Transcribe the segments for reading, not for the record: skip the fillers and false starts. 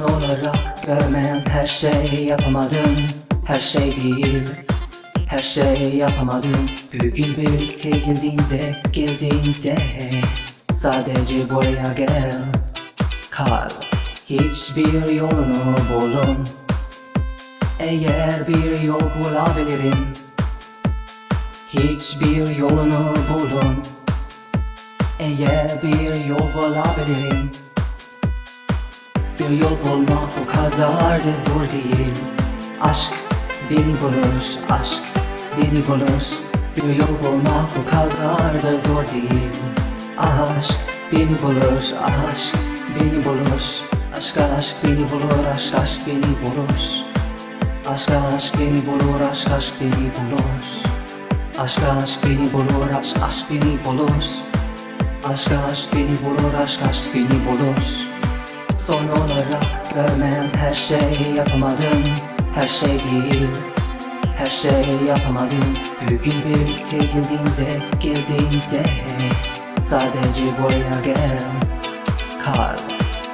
insan olarak görmeyen her şey yapamadım. Her şey değil, her şey yapamadım. Büyük bir ülke girdiğinde sadece buraya gel, kal, hiçbir yolunu bulun. Eğer bir yol bulabilirim, hiçbir yolunu bulun. Eğer bir yol bulabilirim, bir yol bulmak bu kadar da zor değil. Aşk beni bulur, aşk beni bulur. Bir yol bulmak bu kadar da zor değil. Aşk beni bulur, aşk beni bulur. Aşk beni bulur, aşk beni bulur. Aşk beni bulur, aşk beni bulur. Aşk beni bulur, aşk beni bulur. Aşk beni bulur, aşk beni bulur. Son olarak görmeyen her şey yapamadım. Her şey değil, her şey yapamadım. Büyük birlikte girdiğinde sadece buraya gel, kal,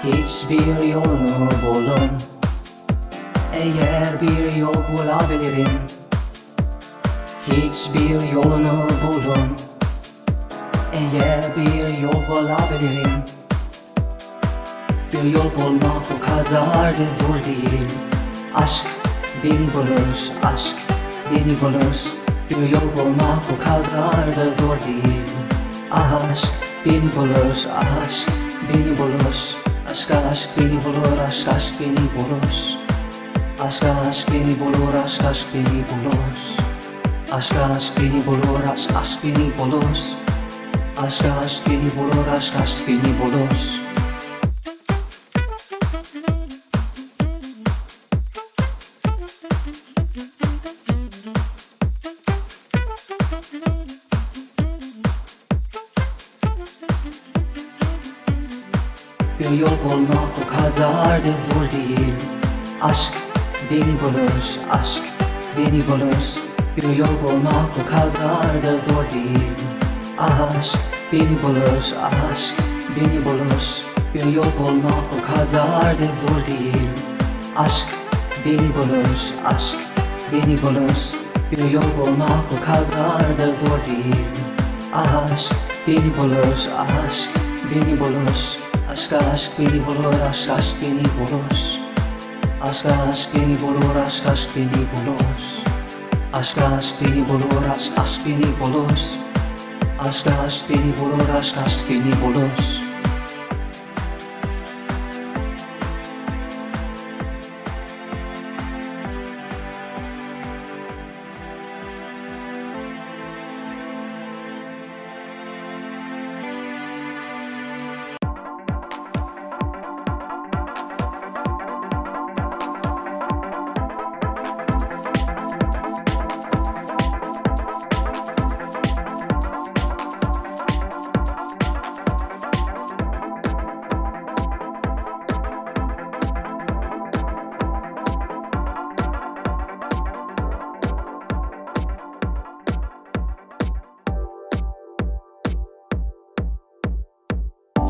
hiçbir yolunu bulun. Eğer bir yol bulabilirim, hiçbir yolunu bulun. Eğer bir yol bulabilirim, bir yol bulmak bu kadar da zor değil. Aşk beni bulur, aşk beni bulur. Bir yol bulmak bu kadar da zor değil. Aşk beni bulur, aşk beni bulur. Aşk beni bulur, aşk beni bulur. Aşk beni bulur, aşk beni bulur. Aşk beni bulur, aşk beni bulur. Aşk beni bulur, aşk beni bulur. Bir yol bulmak bu kadar da zor değil. Aşk beni bulur, aşk beni bulur. Bir yol bulmak bu kadar da zor değil. Aşk beni bulur, aşk beni bulur. Bir yol bulmak bu kadar da zor değil. Aşk beni bulur, aşk beni bulur. Bir yol bulmak bu kadar da zor değil. Aşk beni bulur, aşk beni bulur. Aşk beni bulur, aşk beni bulur. Aşk beni bulur, aşk beni bulur. Aşk beni bulur, aşk beni bulur. Aşk beni bulur, aşk beni bulur.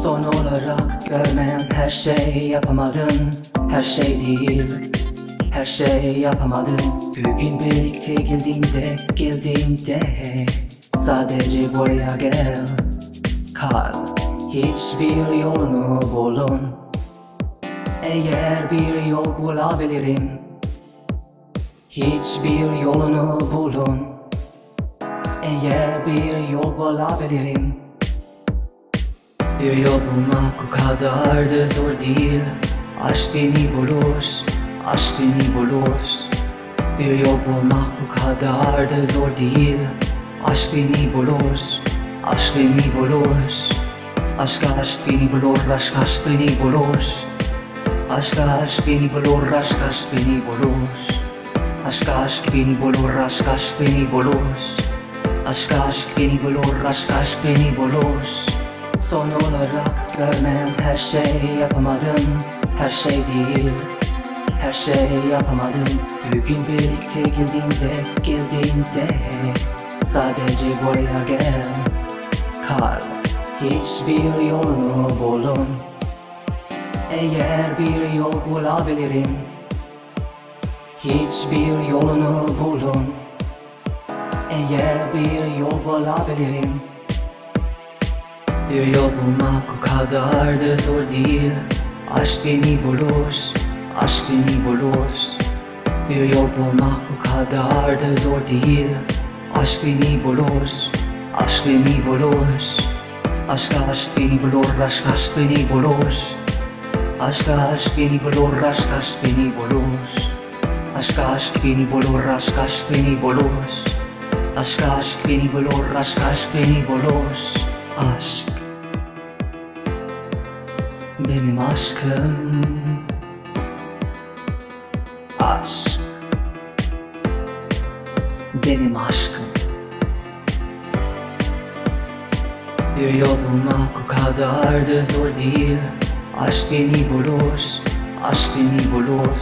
Son olarak görmeyen her şey yapamadım. Her şey değil, her şey yapamadım. Bugün birlikte girdiğinde sadece buraya gel, kal, hiçbir yolunu bulun. Eğer bir yol bulabilirim, hiçbir yolunu bulun. Eğer bir yol bulabilirim, bir yol bulmak o kadar da zor değil. Aşk beni bulur, aşk beni bulur. Bir yol bulmak o kadar da zor değil. Aşk beni bulur, aşk beni bulur. Aşk beni bulur, aşk beni bulur. Aşk beni bulur, aşk beni bulur. Aşk beni bulur, aşk beni bulur. Aşk beni bulur, aşk beni bulur. Son olarak görmeyen her şey yapamadım. Her şey değil, her şey yapamadım. Bugün birlikte girdiğinde sadece buraya gel, kal, hiçbir yolunu bulun. eğer bir yol bulabilirim, hiçbir yolunu buldum. Eğer bir yol bulabilirim, bir yol bulmak o kadar da zor değil. Aşk beni bulur, aşk beni bulur. Bir yol bulmak o kadar da zor değil. Aşk beni bulur, aşk beni bulur. Aşka aşk beni bulur, aşk aşk beni bulur. Aşka aşk beni bulur, aşk aşk beni bulur. Aşka aşk beni bulur, aşk aşk beni bulur. Aşka aşk beni bulur, aşk aşk beni bulur. Aşk benim aşkım. Aşk benim aşkım. Bir yol bulmak o kadar da zor değil. Aşk beni bulur, aşk beni bulur.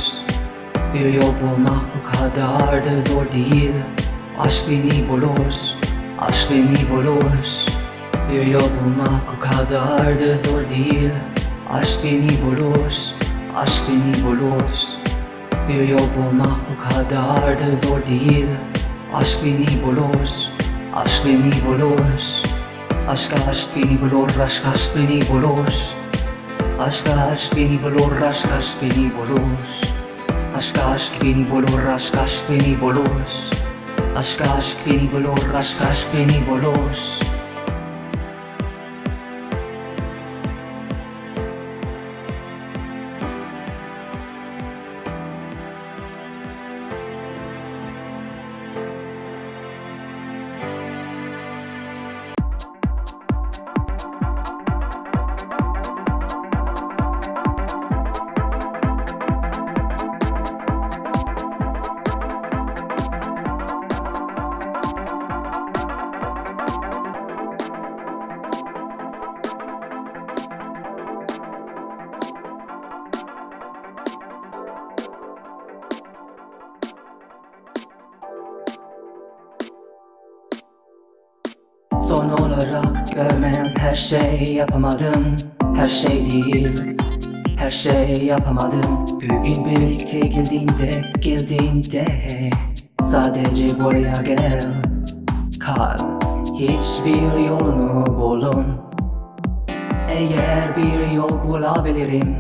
Bir yol bulmak o kadar da zor değil. Aşk beni bulur, aşk beni bulur. Bir yol bulmak o kadar da zor değil. Aşk beni bulur, aşk beni bulur. Bir yol bulmak o kadar da zor değil. Aşk beni bulur, aşk beni bulur. Aşka aşk beni bulur, aşk aşk beni bulur. Aşka aşk beni bulur, aşk aşk beni bulur. Aşka aşk beni bulur, aşk aşk beni bulur. Aşka aşk beni bulur, aşk aşk beni bulur. Son olarak görmem her şey yapamadım, her şey değil, her şey yapamadım. Bir gün birlikte geldiğinde sadece buraya gel, kal, hiçbir yolunu bulun. Eğer bir yol bulabilirim,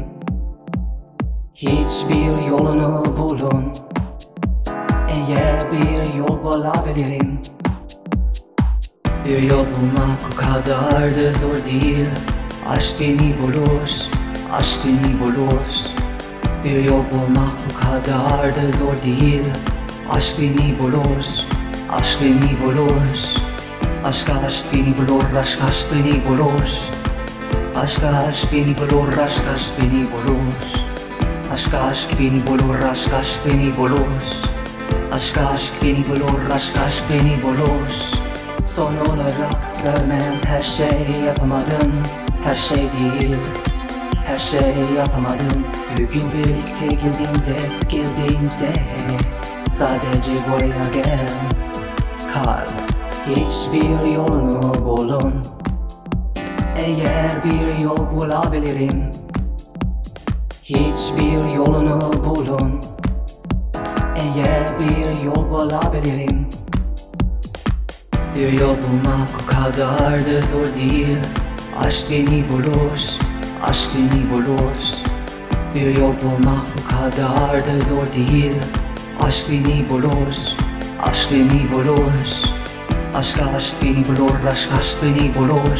hiçbir yolunu bulun. Eğer bir yol bulabilirim, bir yol bulmak o kadar da zor değil. Aşk beni bulur, aşk beni bulur. Bir yol bulmak o kadar da zor değil. Aşk beni bulur, aşk beni bulur. Aşka aşk beni bulur, aşk aşk beni bulur. Aşka aşk beni bulur, aşk aşk beni bulur. Aşka aşk beni bulur, aşk aşk beni bulur. Aşka aşk beni bulur, aşk aşk beni bulur. Son olarak görmem her şey yapamadım, her şey değil, her şey yapamadım. Bir gün birlikte geldiğinde sadece buraya gel, kal, hiçbir yolunu bulun. Eğer bir yol bulabilirim, hiçbir yolunu bulun. Eğer bir yol bulabilirim, bir yol bulmak o kadar da zor değil. Aşk beni bulur, aşk beni bulur. Bir yol bulmak o kadar da zor değil. Aşk beni bulur, aşk beni bulur. Aşka aşk beni bulur, aşk aşk beni bulur.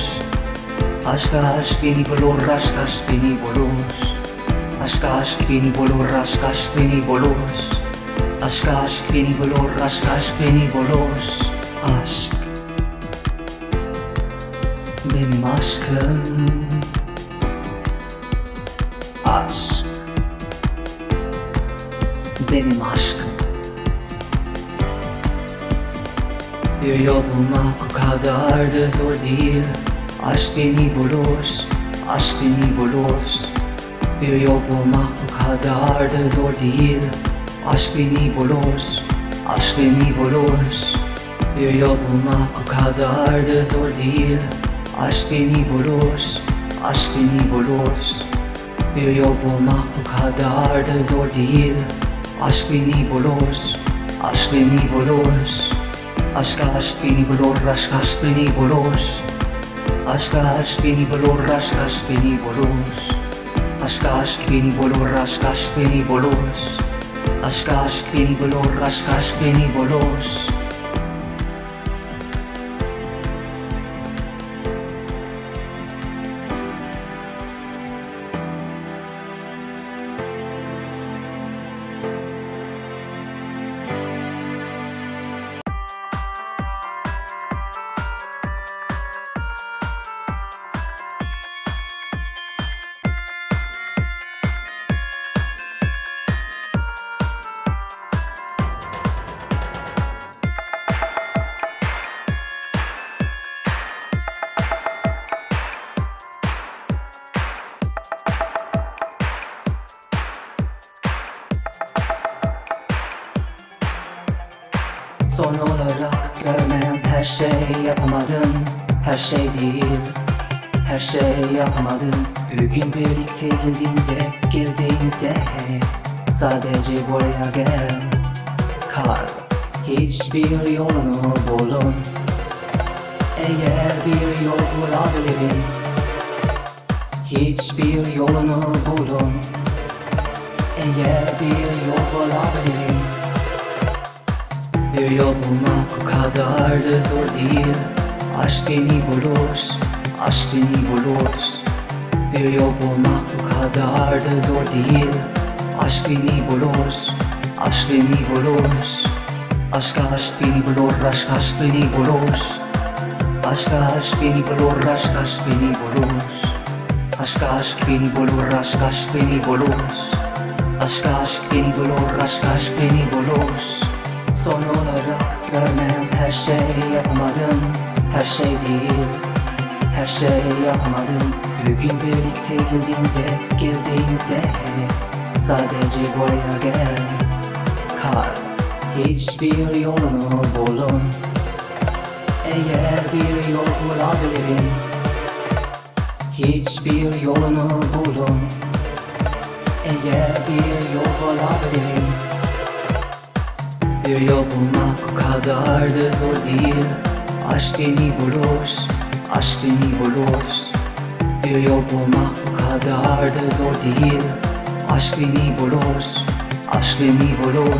Aşka aşk beni bulur, aşk aşk beni bulur. Aşka aşk beni bulur, aşk aşk beni bulur. Aşka aşk beni bulur, aşk aşk beni bulur. Aşk benim aşkım. Aşk benim aşkım. Bir yol bulmak o kadar da zor değil. Aşk beni bulur, aşk beni bulur. Bir yol bulmak o kadar da zor değil. Aşk beni bulur, aşk beni bulur. Bir yol bulmak o kadar da zor değil. Aşk beni bulur, aşk beni bulur. bir yol bulmak bu kadar da zor değil. Aşk beni bulur, aşk beni bulur. Aşka aşk beni bulur, aşk aşk beni bulur. Aşka aşk beni bulur, aşk aşk beni bulur. Aşka aşk beni bulur, aşk aşk beni bulur. Aşka aşk beni bulur, aşk aşk beni bulur. Son olarak görmeyen her şey yapamadım, her şey değil, her şey yapamadım. Bir gün birlikte girdiğimde sadece buraya gel, kal, hiçbir yolunu bulun. Eğer bir yol bulabilirim, hiçbir yolunu bulun. Eğer bir yol bulabilirim, bir yol bulmak o kadar da zor değil. Aşk beni bulur, aşk beni bulur. Bir yol bulmak o kadar da zor değil. Aşk beni bulur, aşk beni bulur. Aşka aşk beni bulur, aşk aşk beni bulur. Aşka aşk beni bulur, aşk aşk beni bulur. Aşka aşk beni bulur, aşk aşk beni bulur. Aşka aşk beni bulur, aşk aşk beni bulur. Son olarak görmeyen her şey yapamadım, her şey değil, her şey yapamadım. Bir gün birlikte girdiğimde sadece buraya gel, kal, hiçbir yolunu bulun. Eğer bir yol bulabilirim, hiçbir yolunu bulun. Eğer bir yol bulabilirim, bir yol bulmak o kadar da zor değil. Aşk beni bulur, aşk beni bulur. Bir yol bulmak o kadar da zor değil. Aşk beni bulur, aşk beni bulur.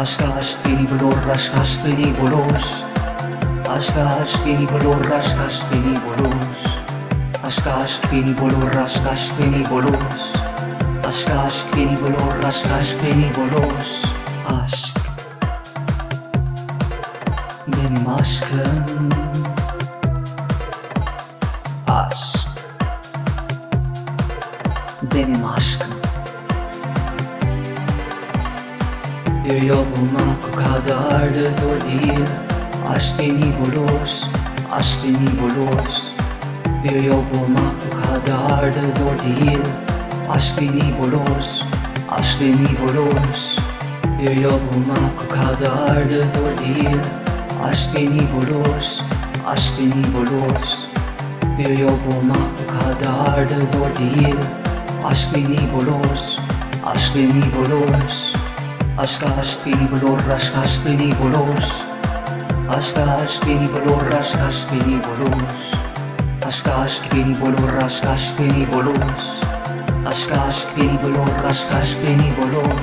Aşka aşk beni bulur, aşk aşk beni bulur. Aşka aşk beni bulur, aşk aşk beni bulur. Aşka aşk beni bulur, aşk aşk beni bulur. Aşka aşk beni bulur, aşk aşk beni bulur. Aşk benim aşkım, aşk benim aşkım. Bir yol bulmak o kadar da zor değil. Aşk beni bulur, aşk beni bulur. Bir yol bulmak o kadar da zor değil. Aşk beni bulur, aşk beni bulur. Bir yol bulmak o kadar da zor değil. Aşk beni bulur, aşk beni bulur. Bir yol bulmak o kadar da zor değil. Aşk beni bulur, aşk beni bulur. Aşka aşk beni bulur, aşk aşk beni bulur. Aşka aşk beni bulur, aşk aşk beni bulur. Aşka aşk beni bulur, aşk aşk beni bulur. Aşka aşk beni bulur, aşk aşk beni bulur.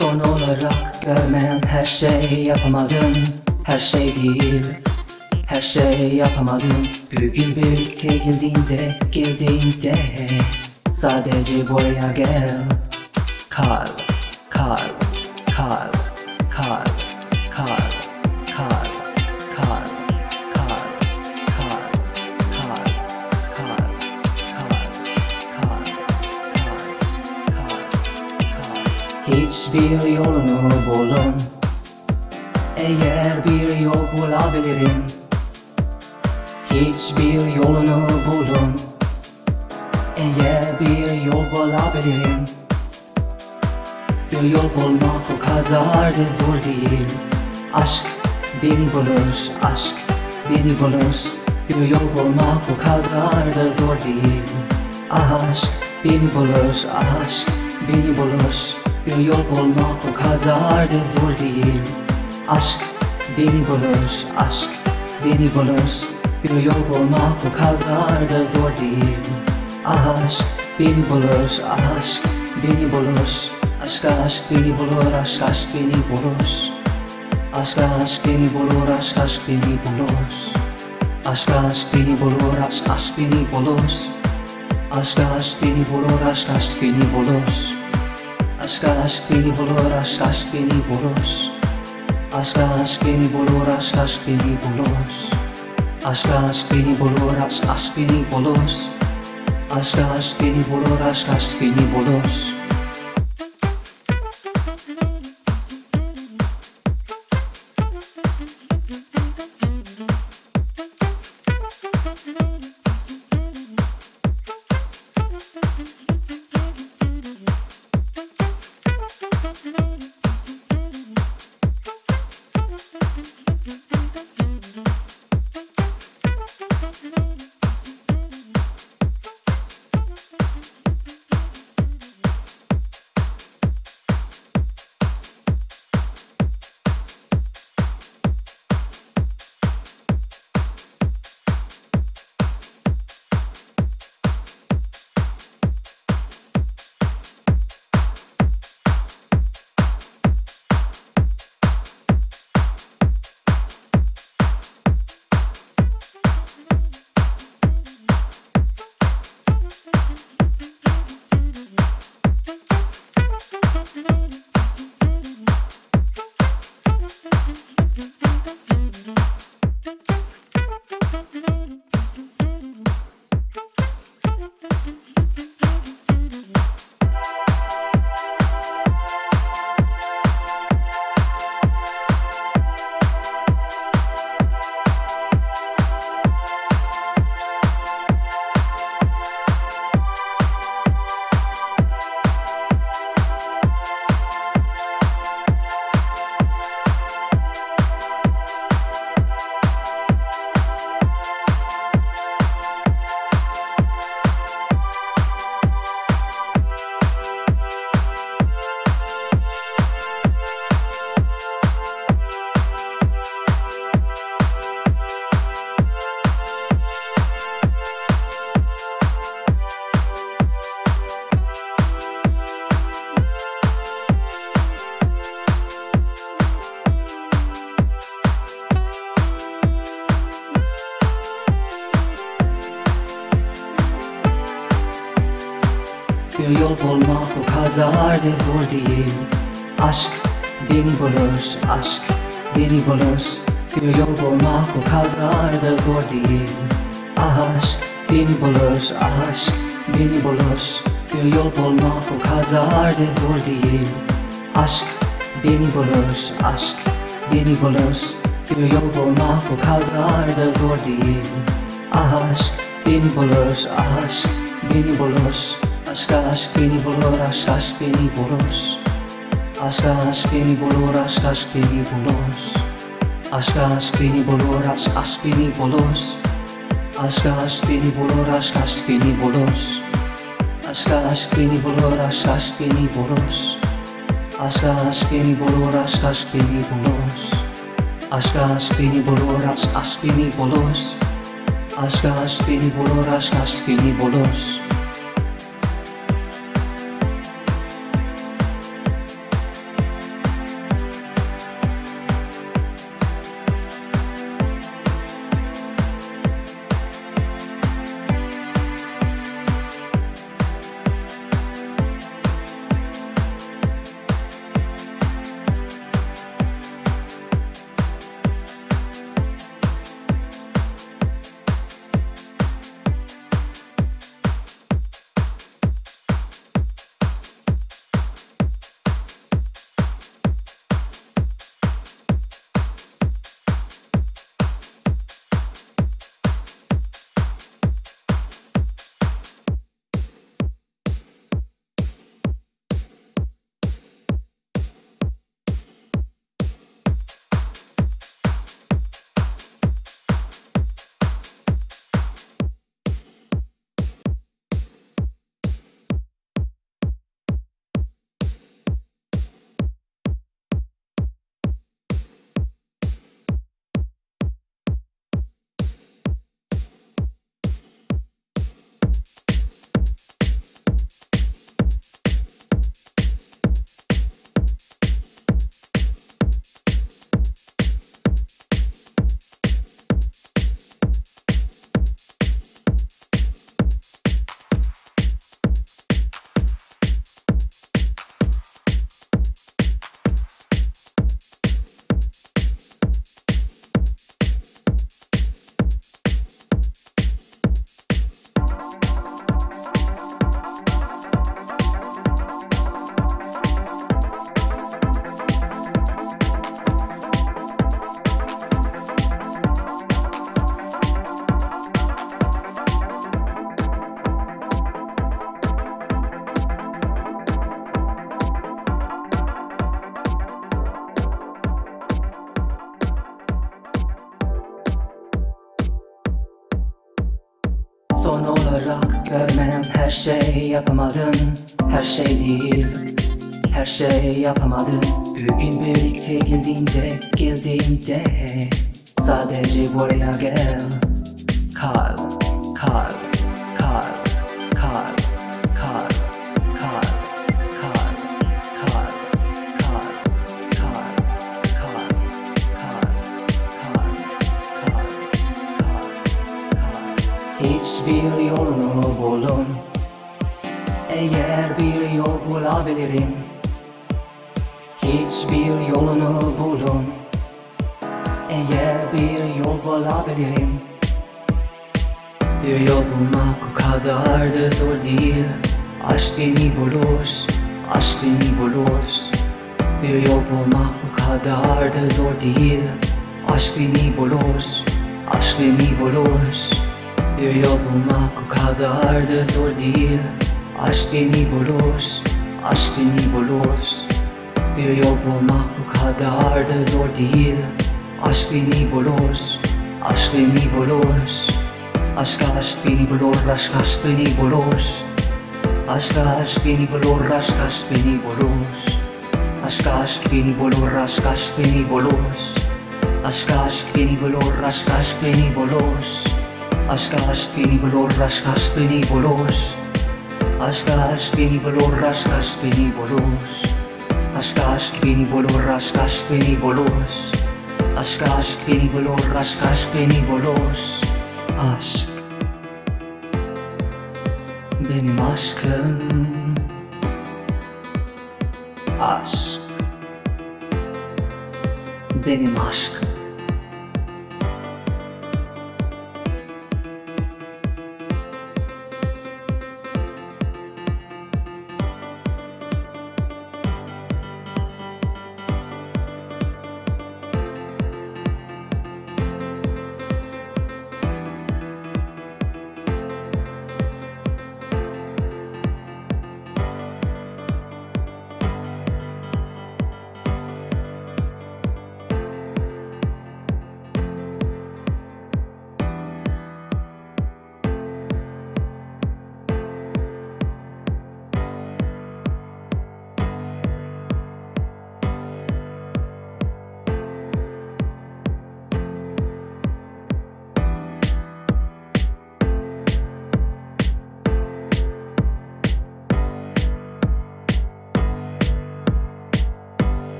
Son olarak görmeyen her şey yapamadım. Her şey değil, her şey yapamadım. Bugün birlikte geldiğinde sadece buraya gel. Hiçbir yolunu bulun. Eğer bir yol bulabilirim. Hiçbir yolunu bulun. Eğer bir yol bulabilirim. Bir yol bulmak o kadar da zor değil. Aşk beni bulur, aşk beni bulur. Bir yol bulmak o kadar da zor değil. Aşk beni bulur, aşk beni bulur. Bir yol bulmak o kadar da zor değil. Aşk beni bulur, aşk beni bulur. Bir yol bulmak o kadar da zor değil. Aşk beni bulur, aşk beni bulur. Aşk beni bulur, aşk beni bulur. Aşk beni bulur, aşk beni bulur. Aşk beni bulur, aşk beni bulur. Aşk beni bulur, aşk beni bulur. Aşk beni bulur, aşk beni bulur. Aşk beni bulur, aşk beni bulur. Aşk beni bulur, aşk beni bulur. Aşk beni bulur, aşk beni bulur. Bir yol bulmak o kadar da zor değil. Aşk beni bulur, aşk beni bulur. Bir yol bulmak o kadar da zor değil. Aşk beni bulur, aşk beni bulur. Bir yol bulmak o kadar da zor değil. Aşk beni bulur, aşk beni bulur. Bir yol bulmak o kadar da zor değil. Aşk beni bulur, aşk beni bulur. Aşk beni bulur, aşk beni bulur. Aşk beni bulur, aşk beni bulur. Aşk beni bulur, aşk beni bulur. Aşk beni bulur, aşk beni bulur. Aşk beni bulur, aşk beni bulur. Aşk beni bulur, aşk beni bulur. Aşk beni bulur, aşk beni bulur. Aşk beni bulur, aşk beni bulur. son olarak görmenem her şey yapamadın, her şey değil, her şey yapamadın. Bugün birlikte geldiğinde sadece buraya gel. Hiçbir yolunu bulun. Eğer bir yol bulabilirim, hiçbir yolunu bulun. Eğer bir yol bulabilirim. Bir yol bulmak o kadar da zor değil. Aşk beni bulur, aşk beni bulur. Bir yol bulmak o kadar da zor değil. Aşk beni bulur, aşk beni bulur. Bir yol bulmak o kadar da zor değil. Aşk beni bulur, aşk beni bulur. Bir yol bulmak o kadar da zor değil. Aşk beni bulur, aşk beni bulur. Aşka aşk beni bulur, aşk aşk beni bulur. Aşka aşk beni bulur, aşk aşk beni bulur. Aşka aşk beni bulur, aşk aşk beni bulur. Aşka aşk beni bulur, aşk aşk beni bulur. Aşka aşk beni bulur, aşk aşk beni bulur. Aşka aşk beni bulur, aşk aşk beni bulur. Aşka aşk beni bulur, aşk aşk beni bulur. Aşka aşk beni bulur, aşk aşk beni bulur. Aşk benim aşkım. Aşk benim aşkım.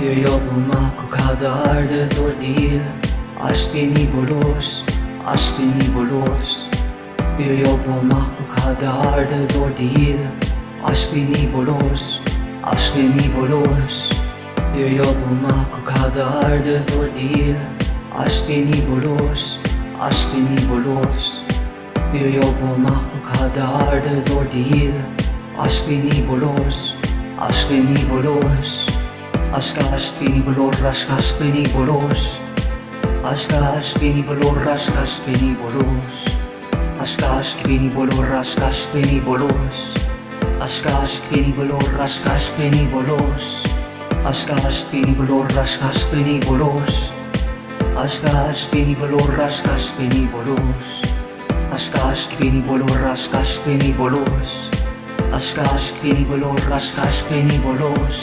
Bir yol bulmak o kadar da zor değil. Aşk beni bulur, aşk beni bulur. Bir yol bulmak o kadar da zor değil. Aşk beni bulur, aşk beni bulur. Bir yol bulmak o kadar da zor değil. Aşk beni bulur, aşk beni bulur. Bir yol bulmak o kadar da zor değil. Aşk beni bulur, aşk beni bulur. Aşka aşk beni bulur, aşk aşk beni bulur. Aşka aşk beni bulur, aşk aşk beni bulur. Aşka aşk beni bulur, aşk aşk beni bulur. Aşka aşk beni bulur, aşk aşk beni bulur. Aşka aşk beni bulur, aşk aşk beni bulur. Aşka aşk beni bulur, aşk aşk beni bulur. Aşka aşk beni bulur, aşk aşk beni bulur. Aşka aşk beni bulur, aşk aşk beni bulur.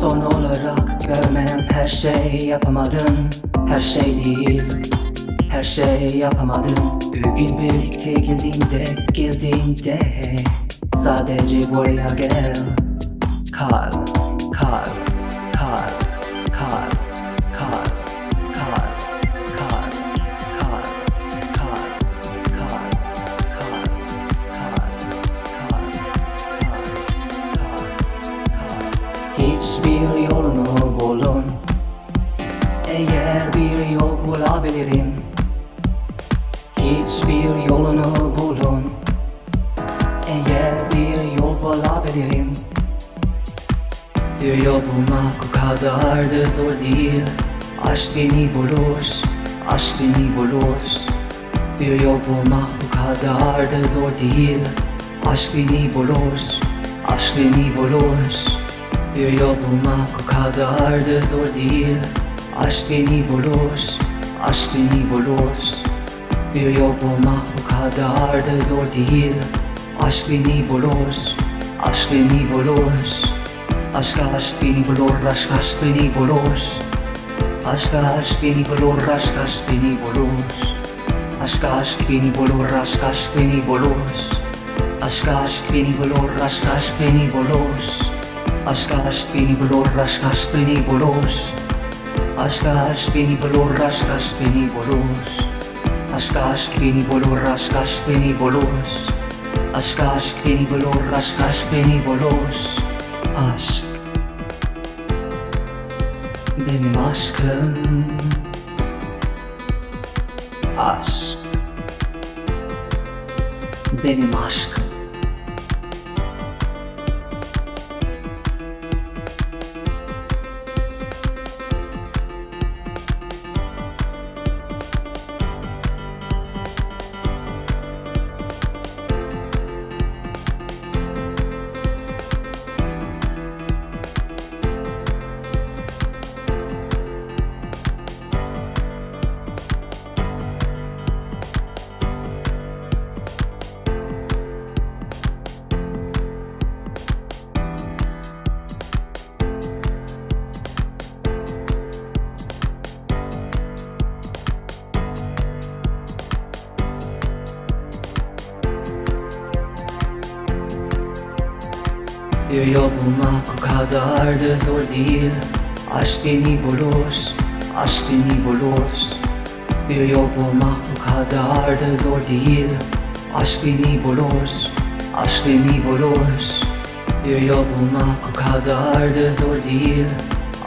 Son olarak görmeyen her şey yapamadım. Her şey değil, her şey yapamadım. Bugün birlikte geldiğimde sadece buraya gel. Hiçbir yolunu bulun. Eğer bir yol bulabilirim. Hiçbir yolunu bulun. Eğer bir yol bulabilirim. Bir yol bulmak o kadar da zor değil. Aşk beni bulur, aşk beni bulur. Bir yol bulmak o kadar da zor değil. Aşk beni bulur, aşk beni bulur. Bir yol bulmak o kadar da zor değil. Aşk beni bulur, aşk beni bulur. Bir yol bulmak o kadar da zor değil. Aşk beni bulur, aşk beni bulur. Aşka aşk beni bulur, aşk aşk beni bulur. Aşka aşk beni bulur, aşk aşk beni bulur. Aşka aşk beni bulur, aşk aşk beni bulur. Aşka aşk beni bulur, aşk aşk beni bulur. Aşka aşk beni bulur, aşk aşk beni bulur. Aşka aşk beni bulur, aşk aşk beni bulur. Aşka aşk beni bulur, aşk aşk beni bulur. Aşka aşk beni bulur, aşk aşk beni bulur. Aşk benim aşkım. Aşk benim aşkım. Bir yol bulmak o kadar da zor değil. Aşk beni bulur, aşk beni bulur. Bir yol bulmak o kadar da zor değil. Aşk beni bulur, aşk beni bulur. Bir yol bulmak o kadar da zor değil.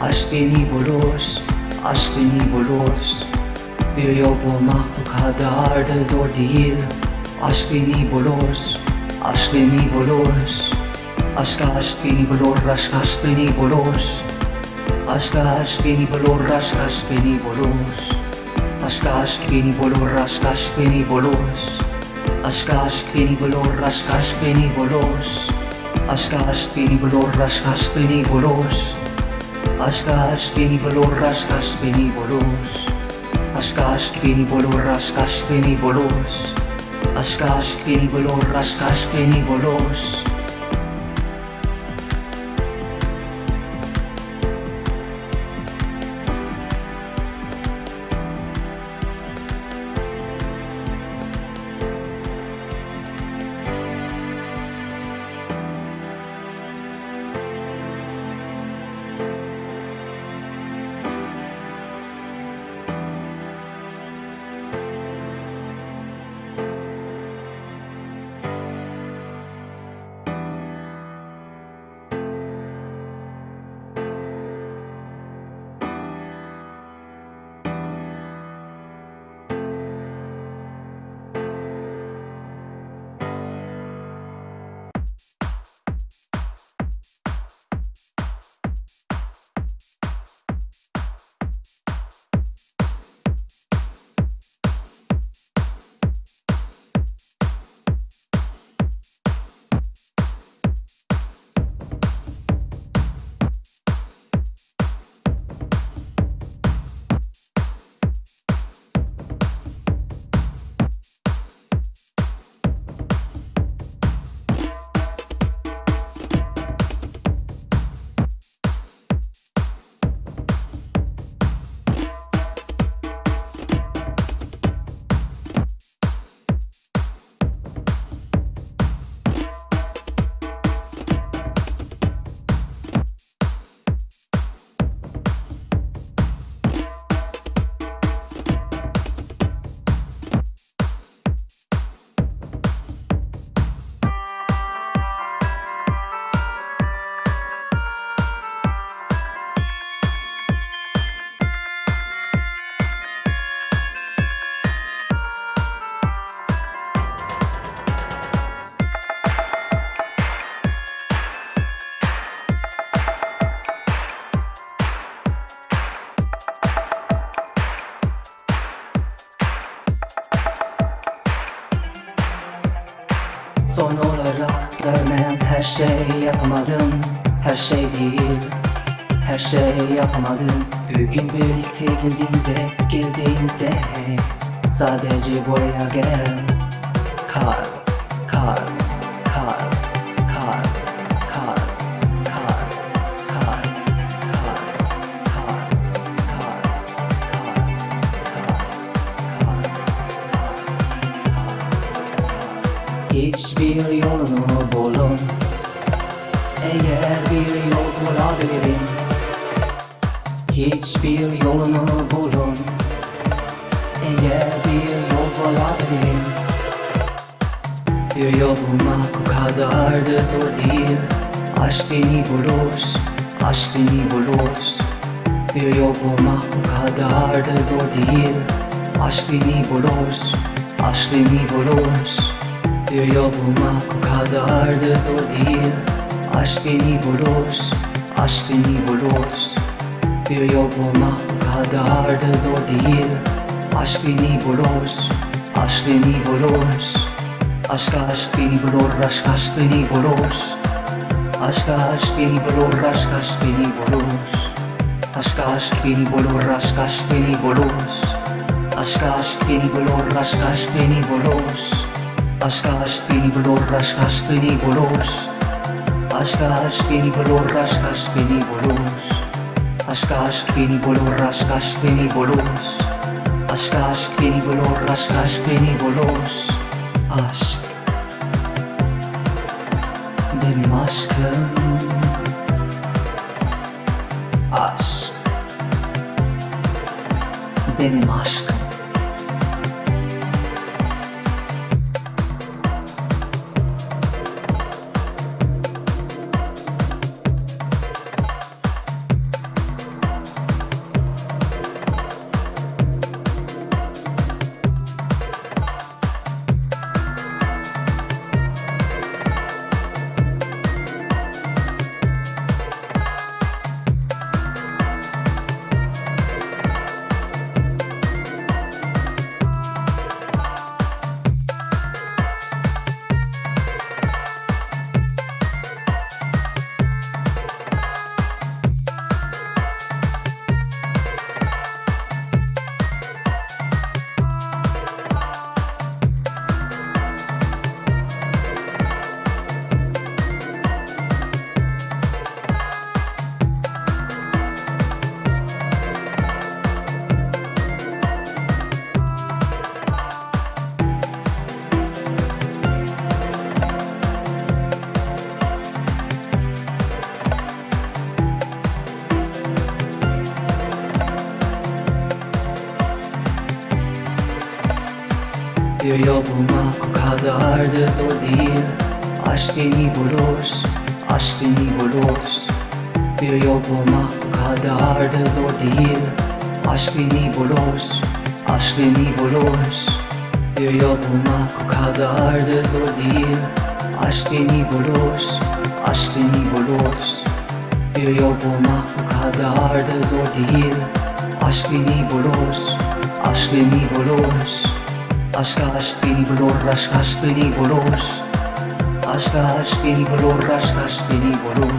Aşk beni bulur, aşk beni bulur. Bir yol bulmak o kadar da zor değil. Aşk beni bulur, aşk beni bulur. Aşka aşk beni bulur, aşk aşk beni bulur. Aşka aşk beni bulur, aşk aşk beni bulur. Aşka aşk beni bulur, aşk aşk beni bulur. Aşka aşk beni bulur, aşk aşk beni bulur. Aşka aşk beni bulur, aşk aşk beni bulur. Aşka aşk beni bulur, aşk aşk beni bulur. Aşka aşk beni bulur, aşk aşk beni bulur. Aşka aşk beni bulur, aşk aşk beni bulur. şey yapamadım, her şey değil, her şey yapamadım. Bugün birlikte geldiğinde sadece buraya gel. Hiçbir yolunu bulun, eğer bir yol bulabilirim. Hiçbir yolunu bulun, eğer bir yol bulabilirim. Bir yol bulmak o kadar da zor değil. Aşk beni bulur, aşk beni bulur. Bir yol bulmak o kadar da zor değil. Aşk beni bulur, aşk beni bulur. Bir yol bulmak o kadar da zor değil. Aşk beni bulur, aşk beni bulur. Bir yol bulmak o kadar da zor değil. Aşk beni bulur, aşk beni bulur. Aşk aşk beni bulur, aşk aşk beni bulur. Aşk aşk beni bulur, aşk aşk beni bulur. Aşk aşk beni bulur, aşk aşk beni bulur. Aşk aşk beni bulur, aşk aşk beni bulur. Aşk aşk beni bulur, aşk aşk beni bulur. Aşk aşk beni bulur, aşk aşk beni bulur. Aşk aşk beni bulur, aşk aşk beni bulur. Aşk aşk beni bulur, aşk aşk beni bulur. Aşk benim aşkım. Aşk benim aşkım. Bir yol bulmak o kadar da zor değil. Aşk beni bulur, aşk beni bulur. Bir yol bulmak o kadar da zor değil. Aşk beni bulur, aşk beni bulur. Bir yol bulmak o kadar da zor değil. Aşk beni bulur, aşk beni bulur. Bir yol bulmak o kadar da zor değil. Aşk beni bulur, aşk beni bulur. Aşk aşk beni bulur, aşk aşk beni bulur. Aşk aşk beni bulur, aşk aşk beni bulur.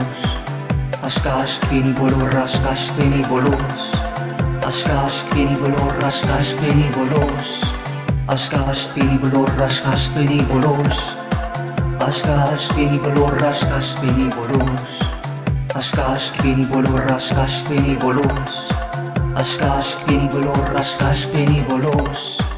Aşk aşk beni bulur, aşk aşk beni bulur. Aşk aşk beni bulur, aşk aşk beni bulur. Aşk aşk beni bulur, aşk aşk beni bulur. Aşk aşk beni bulur, aşk aşk beni bulur. Aşk aşk beni bulur, aşk aşk beni bulur. Aşk aşk beni bulur, aşk aşk beni bulur.